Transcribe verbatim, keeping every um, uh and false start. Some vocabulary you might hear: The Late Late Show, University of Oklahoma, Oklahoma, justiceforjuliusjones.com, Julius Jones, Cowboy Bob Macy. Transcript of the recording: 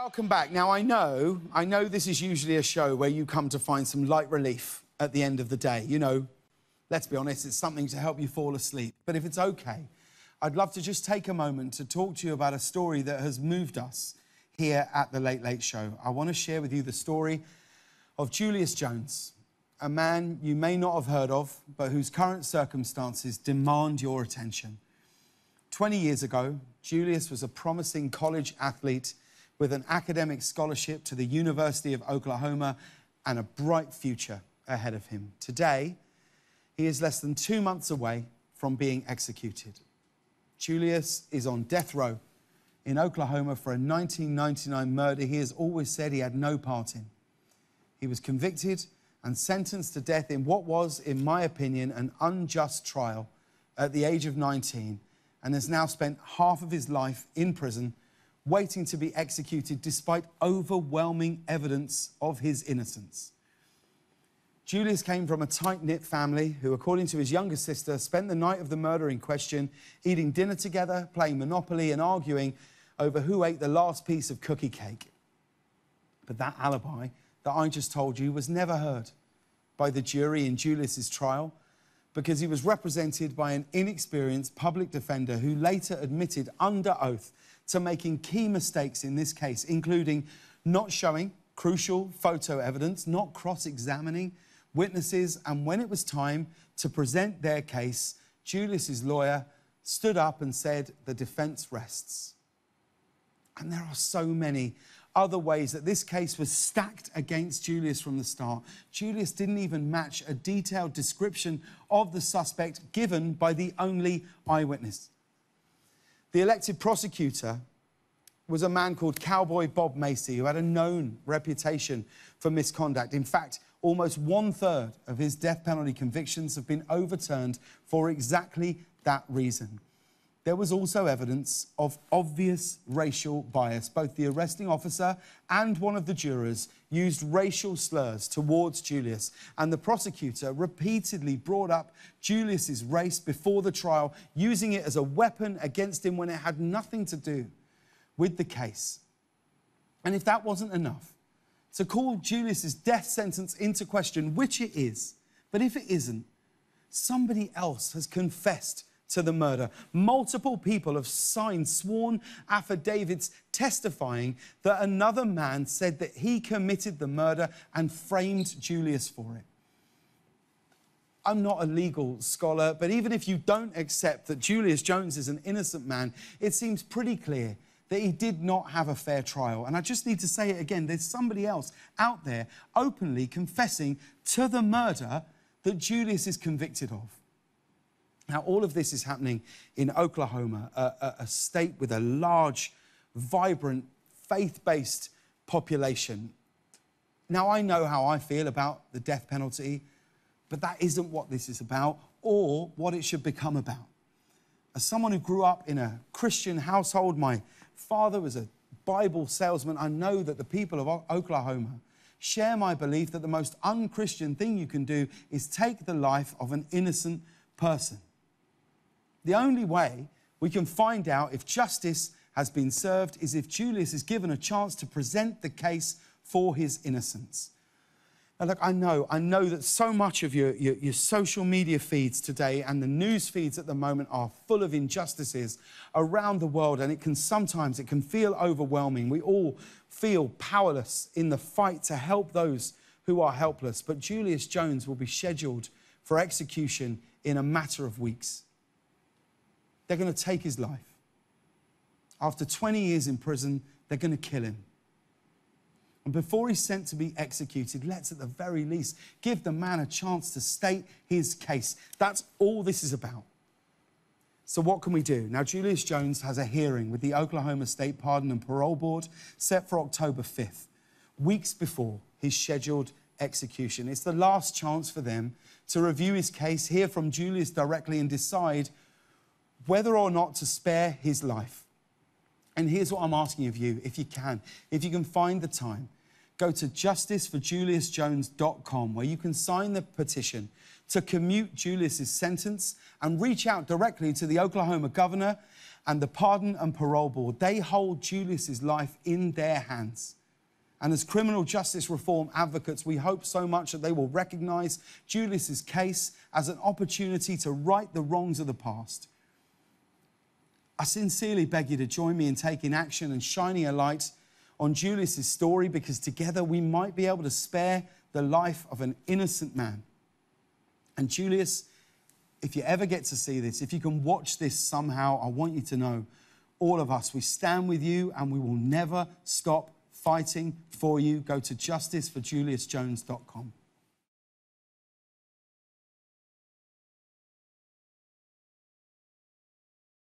Welcome back. Now, I know, I know this is usually a show where you come to find some light relief at the end of the day. You know, let's be honest, it's something to help you fall asleep. But if it's okay, I'd love to just take a moment to talk to you about a story that has moved us here at The Late Late Show. I want to share with you the story of Julius Jones, a man you may not have heard of, but whose current circumstances demand your attention. twenty years ago, Julius was a promising college athlete with an academic scholarship to the University of Oklahoma and a bright future ahead of him. Today, he is less than two months away from being executed. Julius is on death row in Oklahoma for a nineteen ninety-nine murder he has always said he had no part in. He was convicted and sentenced to death in what was, in my opinion, an unjust trial at the age of nineteen, and has now spent half of his life in prison waiting to be executed despite overwhelming evidence of his innocence. Julius came from a tight-knit family who, according to his younger sister, spent the night of the murder in question eating dinner together, playing Monopoly and arguing over who ate the last piece of cookie cake. But that alibi that I just told you was never heard by the jury in Julius's trial because he was represented by an inexperienced public defender who later admitted under oath to making key mistakes in this case, including not showing crucial photo evidence, not cross-examining witnesses, and when it was time to present their case, Julius's lawyer stood up and said, "The defense rests." And there are so many other ways that this case was stacked against Julius from the start. Julius didn't even match a detailed description of the suspect given by the only eyewitness. The elected prosecutor was a man called Cowboy Bob Macy, who had a known reputation for misconduct. In fact, almost one-third of his death penalty convictions have been overturned for exactly that reason. There was also evidence of obvious racial bias. Both the arresting officer and one of the jurors used racial slurs towards Julius, and the prosecutor repeatedly brought up Julius's race before the trial, using it as a weapon against him when it had nothing to do with the case. And if that wasn't enough, to call Julius's death sentence into question, which it is, but if it isn't, somebody else has confessed to the murder. Multiple people have signed sworn affidavits testifying that another man said that he committed the murder and framed Julius for it. I'm not a legal scholar, but even if you don't accept that Julius Jones is an innocent man, it seems pretty clear that he did not have a fair trial. And I just need to say it again, there's somebody else out there openly confessing to the murder that Julius is convicted of. Now, all of this is happening in Oklahoma, a, a state with a large, vibrant, faith-based population. Now, I know how I feel about the death penalty, but that isn't what this is about or what it should become about. As someone who grew up in a Christian household, my father was a Bible salesman, I know that the people of Oklahoma share my belief that the most un-Christian thing you can do is take the life of an innocent person. The only way we can find out if justice has been served is if Julius is given a chance to present the case for his innocence. Now, look, I know, I know that so much of your, your, your social media feeds today and the news feeds at the moment are full of injustices around the world, and it can sometimes, it can feel overwhelming. We all feel powerless in the fight to help those who are helpless. But Julius Jones will be scheduled for execution in a matter of weeks. They're going to take his life. After twenty years in prison, they're going to kill him. And before he's sent to be executed, let's at the very least give the man a chance to state his case. That's all this is about. So what can we do? Now, Julius Jones has a hearing with the Oklahoma State Pardon and Parole Board set for October fifth, weeks before his scheduled execution. It's the last chance for them to review his case, hear from Julius directly, and decide whether or not to spare his life. And here's what I'm asking of you, if you can. If you can find the time, go to justice for julius jones dot com, where you can sign the petition to commute Julius's sentence and reach out directly to the Oklahoma governor and the Pardon and Parole Board, they hold Julius's life in their hands. And as criminal justice reform advocates, we hope so much that they will recognise Julius's case as an opportunity to right the wrongs of the past. I sincerely beg you to join me in taking action and shining a light on Julius's story, because together we might be able to spare the life of an innocent man. And Julius, if you ever get to see this, if you can watch this somehow, I want you to know, all of us, we stand with you and we will never stop fighting for you. Go to justice for julius jones dot com.